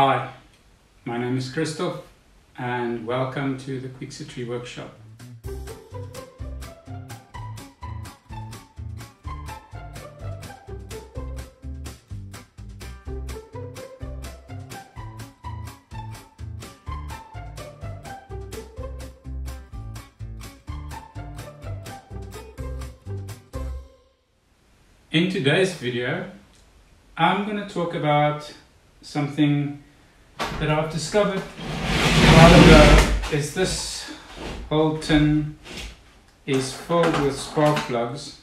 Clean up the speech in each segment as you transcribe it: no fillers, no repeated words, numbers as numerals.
Hi, my name is Christoph and welcome to the Quixotry Workshop. In today's video, I'm going to talk about something that I've discovered a while ago is this whole tin is filled with spark plugs.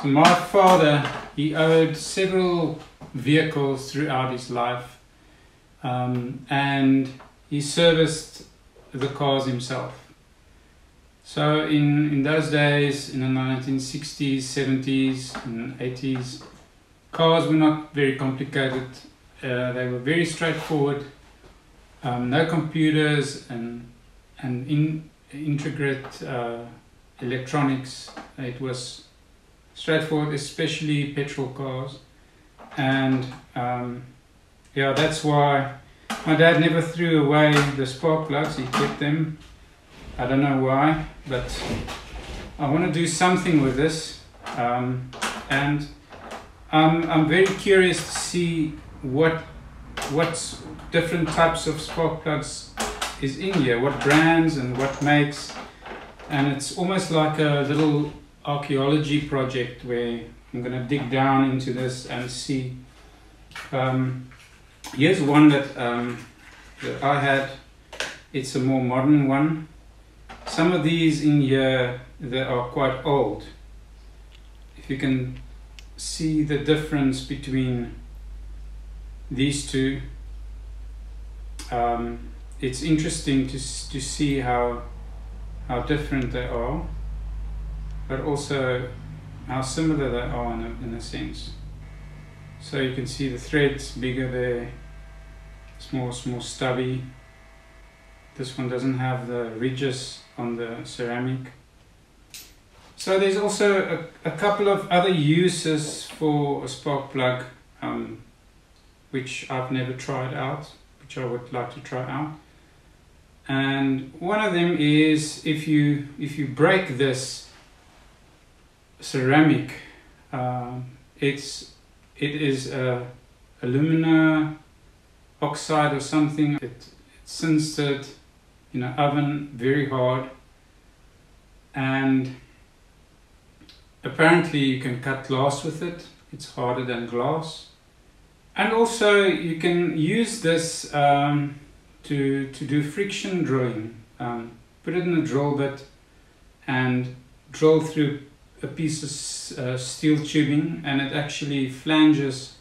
So my father, he owned several vehicles throughout his life and he serviced the cars himself. So in those days, in the 1960s, 70s and 80s, cars were not very complicated. They were very straightforward, no computers and intricate electronics. It was straightforward, especially petrol cars. And yeah, that's why my dad never threw away the spark plugs, he kept them. I don't know why, but I want to do something with this. And I'm very curious to see what different types of spark plugs is in here, what brands and what makes, and it's almost like a little archaeology project where I'm going to dig down into this and see. Here's one that I had. It's a more modern one. Some of these in here, they are quite old. If you can see the difference between these two, it's interesting to see how different they are, but also how similar they are in a sense. So you can see the threads bigger there, it's more stubby. This one doesn't have the ridges on the ceramic. So there's also a couple of other uses for a spark plug, which I've never tried out, which I would like to try out. And one of them is if you break this ceramic, it is alumina oxide or something. It's sintered in an oven very hard, and apparently you can cut glass with it. It's harder than glass. And also you can use this to do friction drilling. Put it in a drill bit and drill through a piece of steel tubing, and it actually flanges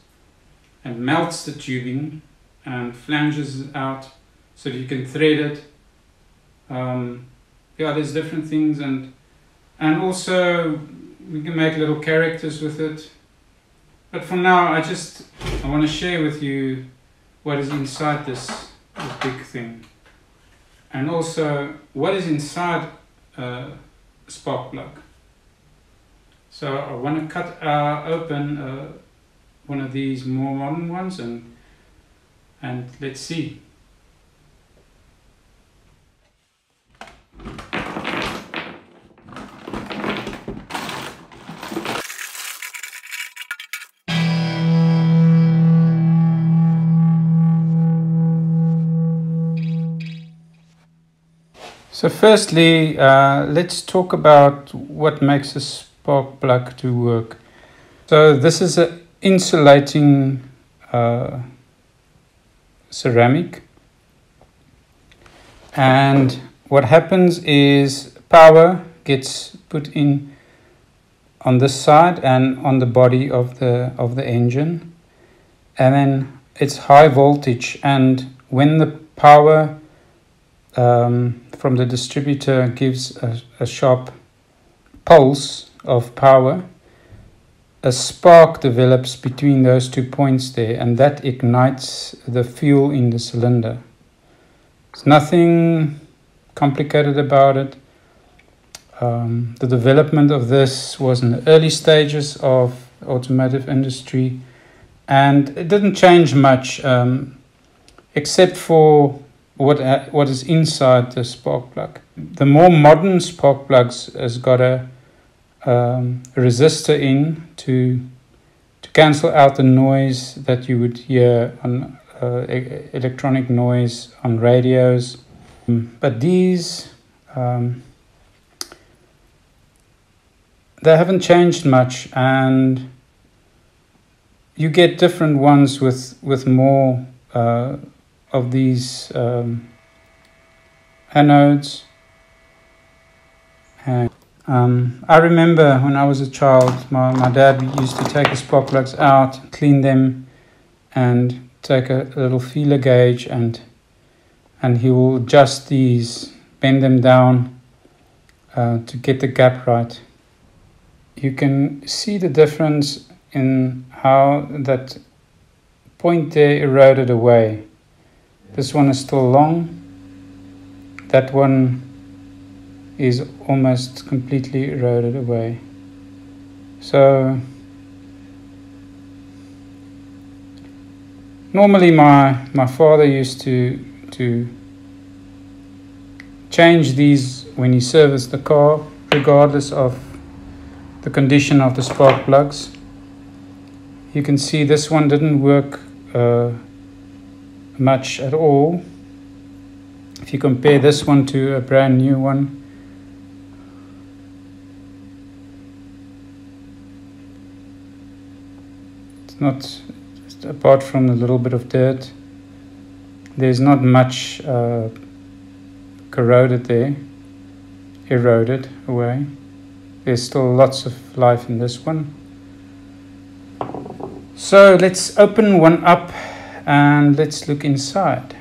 and melts the tubing and flanges it out so that you can thread it. Yeah, there's different things, and also we can make little characters with it. But for now, I want to share with you what is inside this big thing, and also what is inside a spark plug. So I want to cut open one of these more modern ones and let's see. So firstly, let's talk about what makes a spark plug to work. So this is an insulating ceramic, and what happens is power gets put in on this side and on the body of the engine, and then it's high voltage, and when the power from the distributor gives a sharp pulse of power, a spark develops between those two points there, and that ignites the fuel in the cylinder. There's nothing complicated about it. The development of this was in the early stages of automotive industry, And it didn't change much, except for what is inside the spark plug. The more modern spark plugs has got a resistor in to cancel out the noise that you would hear on electronic noise on radios. But these, they haven't changed much, and you get different ones with more of these anodes. And I remember when I was a child, my dad used to take the spark plugs out, clean them, and take a little feeler gauge, and he will adjust these, bend them down to get the gap right. You can see the difference in how that point there eroded away. This one is still long. That one is almost completely eroded away. So normally my father used to change these when he serviced the car, regardless of the condition of the spark plugs. You can see this one didn't work much at all. If you compare this one to a brand new one, it's not, just apart from a little bit of dirt, there's not much corroded there, eroded away. There's still lots of life in this one. So let's open one up and let's look inside.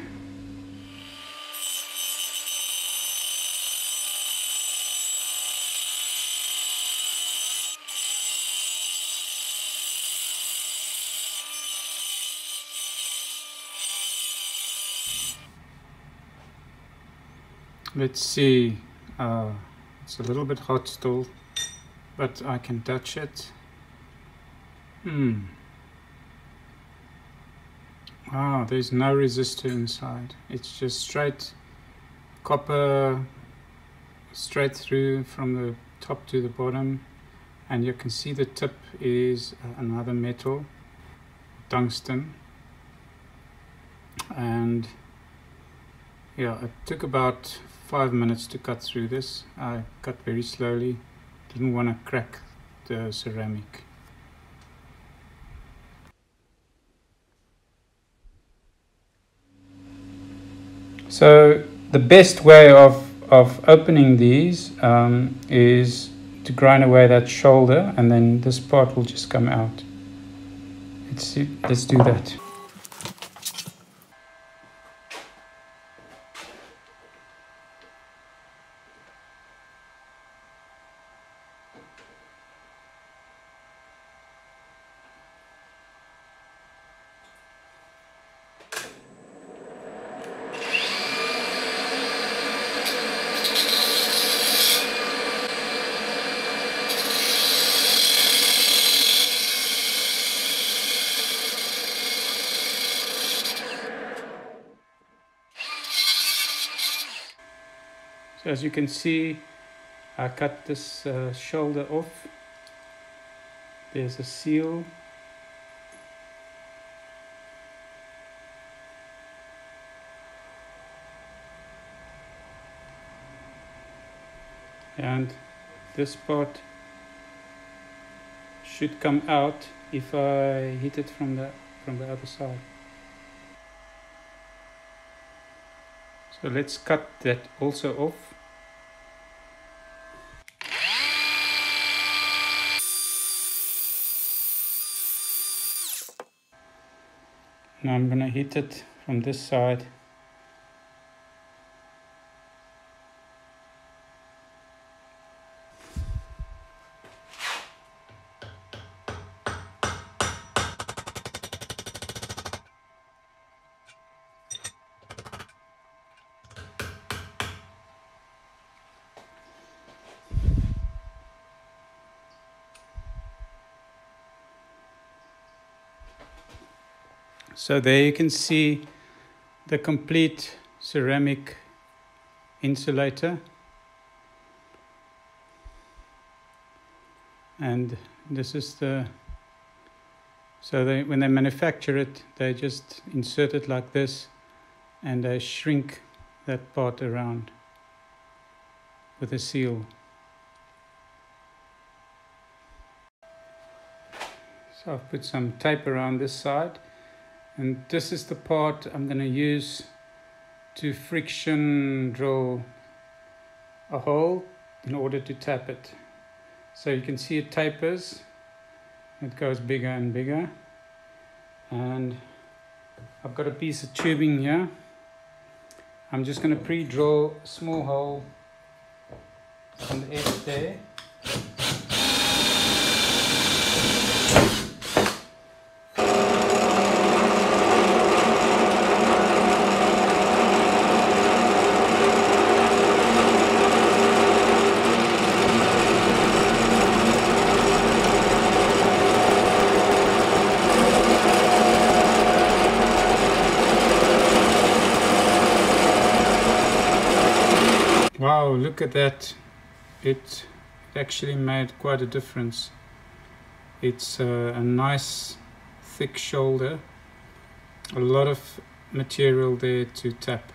Let's see, it's a little bit hot still, but I can touch it. Wow, there's no resistor inside. It's just straight copper, straight through from the top to the bottom. And you can see the tip is another metal, tungsten. And yeah, it took about 5 minutes to cut through this. I cut very slowly, didn't want to crack the ceramic. So the best way of opening these is to grind away that shoulder, and then this part will just come out. Let's do that. So as you can see, I cut this shoulder off. There's a seal. And this part should come out if I hit it from the other side. So let's cut that also off. Now I'm going to hit it from this side. So there you can see the complete ceramic insulator. And this is the, so they, when they manufacture it, they just insert it like this and they shrink that part around with a seal. So I've put some tape around this side, and this is the part I'm going to use to friction drill a hole in order to tap it. So you can see it tapers, it goes bigger and bigger, and I've got a piece of tubing here. I'm just going to pre-drill a small hole on the edge there. Wow, look at that. It actually made quite a difference. It's a nice thick shoulder, a lot of material there to tap.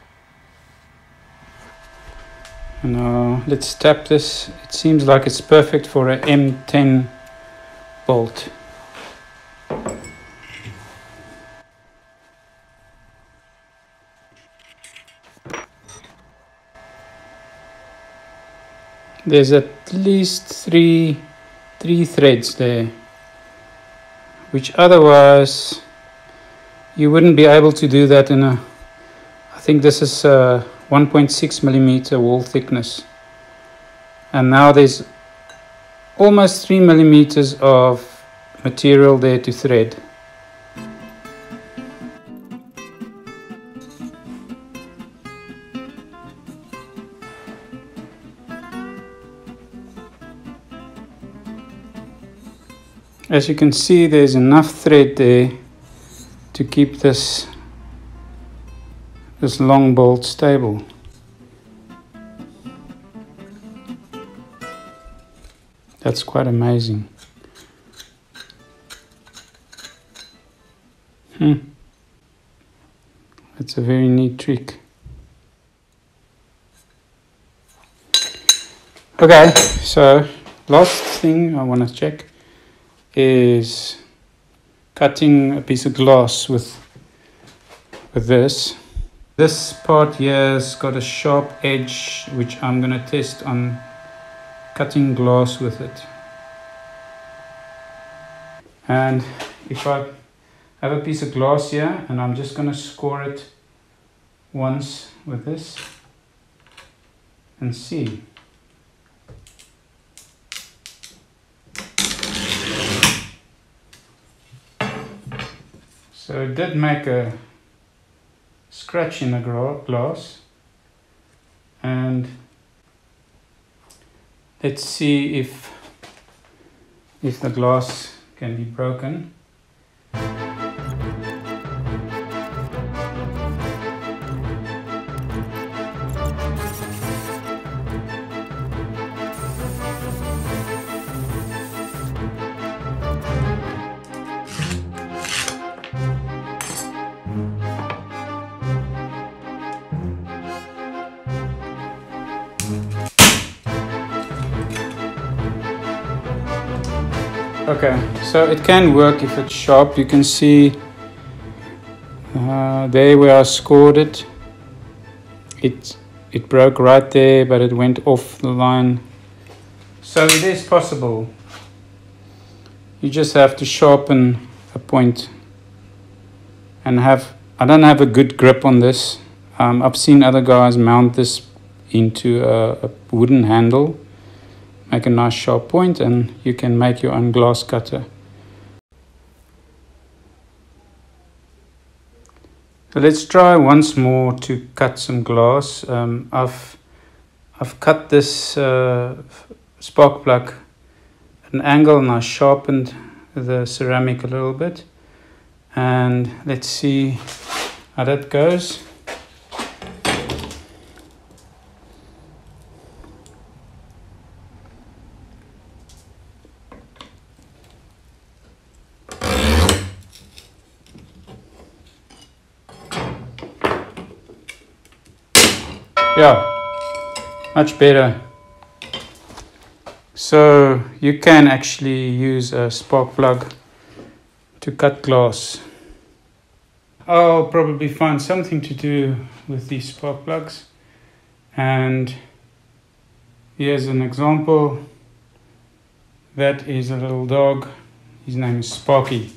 Now let's tap this. It seems like it's perfect for an M10 bolt. There's at least three threads there, which otherwise you wouldn't be able to do that in a, I think this is a 1.6 millimeter wall thickness. And now there's almost 3 millimeters of material there to thread. As you can see, there's enough thread there to keep this long bolt stable. That's quite amazing. That's a very neat trick. Okay, so last thing I want to check is cutting a piece of glass with this. This part here's got a sharp edge, which I'm going to test on cutting glass with it. And if I have a piece of glass here, and I'm just going to score it once with this and see. So it did make a scratch in the glass, and let's see if the glass can be broken. Okay, so it can work if it's sharp. You can see there where I scored it, it broke right there, but it went off the line. So it is possible. You just have to sharpen a point and have, I don't have a good grip on this. I've seen other guys mount this into a wooden handle. Make a nice sharp point, and you can make your own glass cutter. So let's try once more to cut some glass. I've cut this spark plug at an angle, and I sharpened the ceramic a little bit, And let's see how that goes. Yeah, much better. So you can actually use a spark plug to cut glass. I'll probably find something to do with these spark plugs. And here's an example. That is a little dog. His name is Sparky.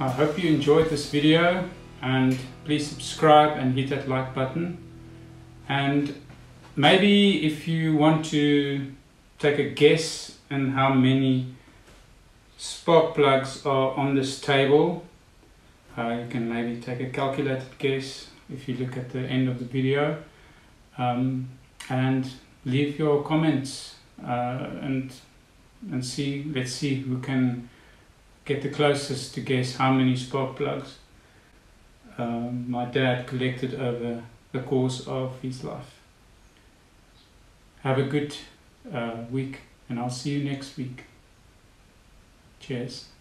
I hope you enjoyed this video, and please subscribe and hit that like button. And maybe if you want to take a guess on how many spark plugs are on this table, you can maybe take a calculated guess if you look at the end of the video, and leave your comments and see. Let's see who can get the closest to guess how many spark plugs my dad collected over the course of his life. Have a good week, and I'll see you next week. Cheers.